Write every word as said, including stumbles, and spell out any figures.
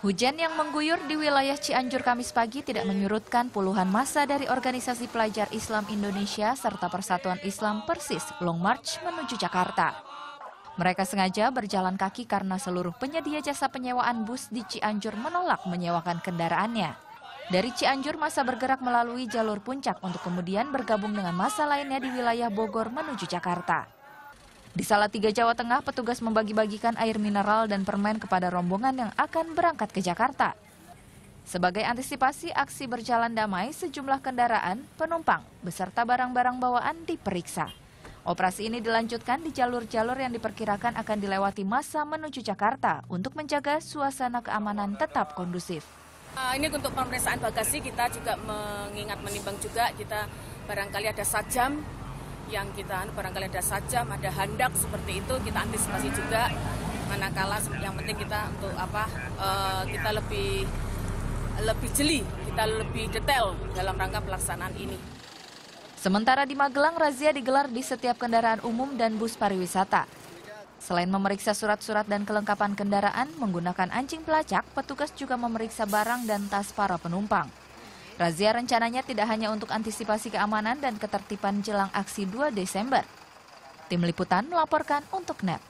Hujan yang mengguyur di wilayah Cianjur Kamis pagi tidak menyurutkan puluhan massa dari Organisasi Pelajar Islam Indonesia serta Persatuan Islam Persis long march menuju Jakarta. Mereka sengaja berjalan kaki karena seluruh penyedia jasa penyewaan bus di Cianjur menolak menyewakan kendaraannya. Dari Cianjur, massa bergerak melalui jalur puncak untuk kemudian bergabung dengan massa lainnya di wilayah Bogor menuju Jakarta. Di Salatiga, Jawa Tengah, petugas membagi-bagikan air mineral dan permen kepada rombongan yang akan berangkat ke Jakarta. Sebagai antisipasi aksi berjalan damai, sejumlah kendaraan, penumpang, beserta barang-barang bawaan diperiksa. Operasi ini dilanjutkan di jalur-jalur yang diperkirakan akan dilewati massa menuju Jakarta untuk menjaga suasana keamanan tetap kondusif. Ini untuk pemeriksaan bagasi, kita juga mengingat menimbang juga kita barangkali ada sajam. yang kita barangkali ada sajam, ada handak seperti itu, kita antisipasi juga. Manakala yang penting kita untuk apa uh, kita lebih lebih jeli, kita lebih detail dalam rangka pelaksanaan ini. Sementara di Magelang, razia digelar di setiap kendaraan umum dan bus pariwisata. Selain memeriksa surat-surat dan kelengkapan kendaraan menggunakan anjing pelacak, petugas juga memeriksa barang dan tas para penumpang. Razia rencananya tidak hanya untuk antisipasi keamanan dan ketertiban jelang aksi dua Desember. Tim Liputan melaporkan untuk N E T.